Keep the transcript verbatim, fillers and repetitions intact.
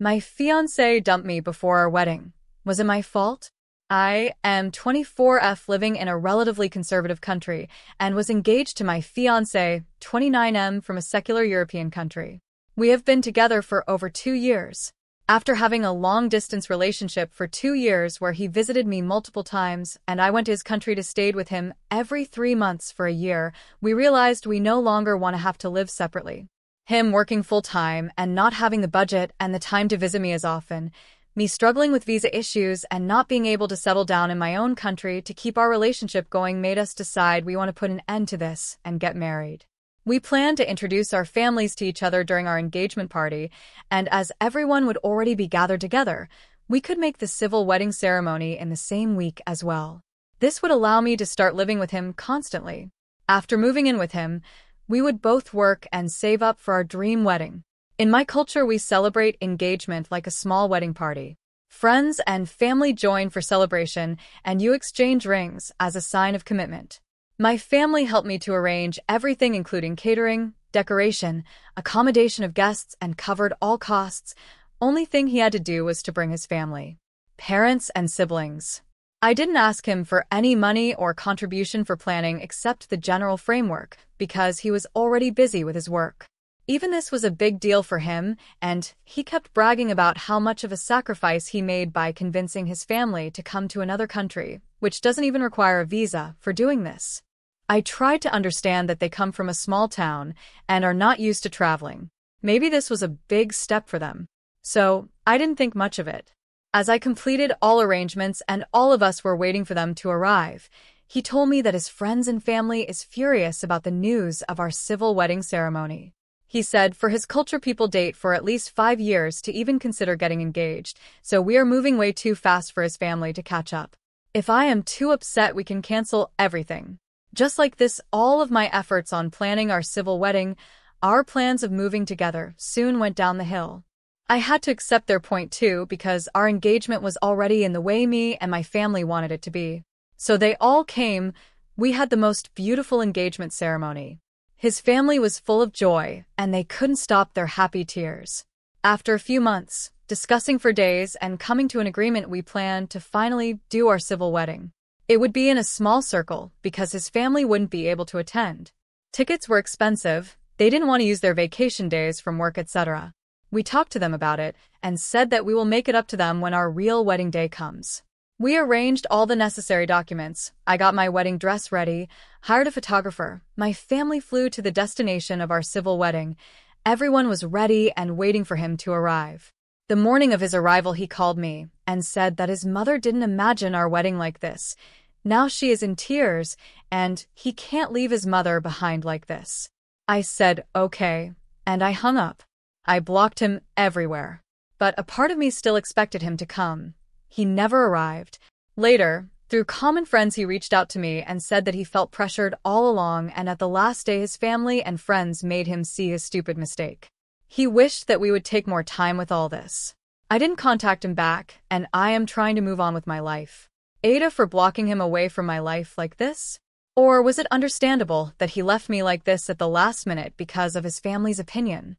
My fiancé dumped me before our wedding. Was it my fault? I am twenty-four F, living in a relatively conservative country, and was engaged to my fiancé, twenty-nine M, from a secular European country. We have been together for over two years. After having a long-distance relationship for two years where he visited me multiple times and I went to his country to stay with him every three months for a year, we realized we no longer want to have to live separately. Him working full-time and not having the budget and the time to visit me as often, me struggling with visa issues and not being able to settle down in my own country to keep our relationship going made us decide we want to put an end to this and get married. We planned to introduce our families to each other during our engagement party, and as everyone would already be gathered together, we could make the civil wedding ceremony in the same week as well. This would allow me to start living with him constantly. After moving in with him, we would both work and save up for our dream wedding. In my culture, we celebrate engagement like a small wedding party. Friends and family join for celebration, and you exchange rings as a sign of commitment. My family helped me to arrange everything, including catering, decoration, accommodation of guests, and covered all costs. Only thing he had to do was to bring his family, parents, and siblings. I didn't ask him for any money or contribution for planning except the general framework, because he was already busy with his work. Even this was a big deal for him, and he kept bragging about how much of a sacrifice he made by convincing his family to come to another country, which doesn't even require a visa, for doing this. I tried to understand that they come from a small town and are not used to traveling. Maybe this was a big step for them. So I didn't think much of it. As I completed all arrangements and all of us were waiting for them to arrive, he told me that his friends and family is furious about the news of our civil wedding ceremony. He said for his culture, people date for at least five years to even consider getting engaged, so we are moving way too fast for his family to catch up. If I am too upset, we can cancel everything. Just like this, all of my efforts on planning our civil wedding, our plans of moving together, soon went down the hill. I had to accept their point too, because our engagement was already in the way me and my family wanted it to be. So they all came. We had the most beautiful engagement ceremony. His family was full of joy, and they couldn't stop their happy tears. After a few months, discussing for days and coming to an agreement, we planned to finally do our civil wedding. It would be in a small circle, because his family wouldn't be able to attend. Tickets were expensive, they didn't want to use their vacation days from work, et cetera. We talked to them about it, and said that we will make it up to them when our real wedding day comes. We arranged all the necessary documents. I got my wedding dress ready, hired a photographer. My family flew to the destination of our civil wedding. Everyone was ready and waiting for him to arrive. The morning of his arrival, he called me and said that his mother didn't imagine our wedding like this. Now she is in tears, and he can't leave his mother behind like this. I said, okay, and I hung up. I blocked him everywhere. But a part of me still expected him to come. He never arrived. Later, through common friends, he reached out to me and said that he felt pressured all along, and at the last day his family and friends made him see his stupid mistake. He wished that we would take more time with all this. I didn't contact him back, and I am trying to move on with my life. AITA for blocking him away from my life like this? Or was it understandable that he left me like this at the last minute because of his family's opinion?